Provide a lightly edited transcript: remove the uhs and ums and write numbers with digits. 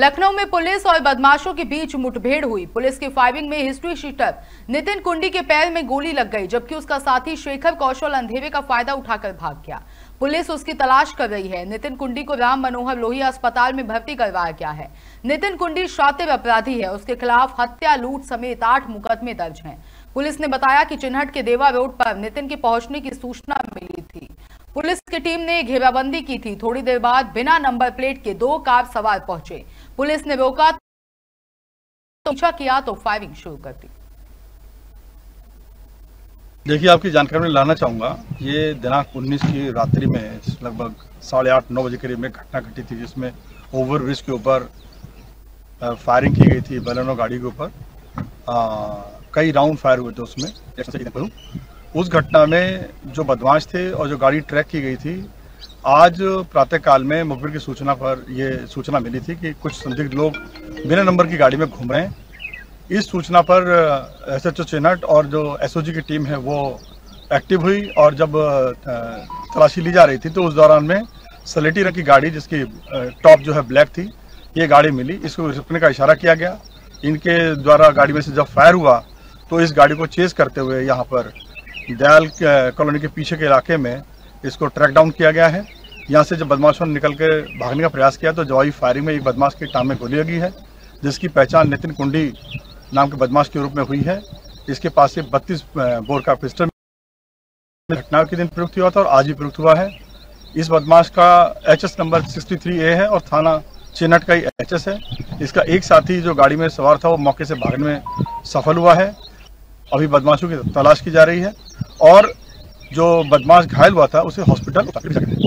लखनऊ में पुलिस और बदमाशों के बीच मुठभेड़ हुई। पुलिस की फायरिंग में हिस्ट्री शीटर नितिन कुंडी के पैर में गोली लग गई, जबकि उसका साथी शेखर कौशल अंधेरे का फायदा उठाकर भाग गया। पुलिस उसकी तलाश कर रही है। नितिन कुंडी को राम मनोहर लोहिया अस्पताल में भर्ती करवाया गया है। नितिन कुंडी शातिर अपराधी है। उसके खिलाफ हत्या, लूट समेत 8 मुकदमे दर्ज हैं। पुलिस ने बताया कि चिनहट के देवा रोड पर नितिन के पहुंचने की सूचना मिली थी। पुलिस की टीम ने घेराबंदी की थी। थोड़ी देर बाद बिना नंबर प्लेट के 2 कार सवार पहुंचे। पुलिस ने रोका तो पीछा किया तो फायरिंग शुरू कर दी। देखिए, आपकी जानकारी में लाना चाहूँगा, ये दिनांक 19 की रात्रि में लगभग 8:30-9 बजे करीब में घटना घटी थी, जिसमें ओवर ब्रिज के ऊपर फायरिंग की गई थी। बलेनो गाड़ी के ऊपर कई राउंड फायर हुए थे। उसमें उस घटना में जो बदमाश थे और जो गाड़ी ट्रैक की गई थी, आज प्रातःकाल में मुखबिर की सूचना पर यह सूचना मिली थी कि कुछ संदिग्ध लोग बिना नंबर की गाड़ी में घूम रहे हैं। इस सूचना पर SHO चिनहट और जो SOG की टीम है वो एक्टिव हुई, और जब तलाशी ली जा रही थी तो उस दौरान में सलेटी रंग की गाड़ी, जिसकी टॉप जो है ब्लैक थी, ये गाड़ी मिली। इसको रुकने का इशारा किया गया। इनके द्वारा गाड़ी में से जब फायर हुआ तो इस गाड़ी को चेस करते हुए यहाँ पर दयाल कॉलोनी के पीछे के इलाके में इसको ट्रैक डाउन किया गया है। यहाँ से जब बदमाशों ने निकल के भागने का प्रयास किया तो जवाबी फायरिंग में एक बदमाश की टांग में गोली लगी है, जिसकी पहचान नितिन कुंडी नाम के बदमाश के रूप में हुई है। इसके पास से 32 बोर का पिस्टल घटना के दिन प्रयुक्त हुआ था और आज भी प्रयुक्त हुआ है। इस बदमाश का HS नंबर 63A है और थाना चिनहट का ही HS है। इसका एक साथी जो गाड़ी में सवार था वो मौके से भागने में सफल हुआ है। अभी बदमाशों की तलाश की जा रही है और जो बदमाश घायल हुआ था उसे हॉस्पिटल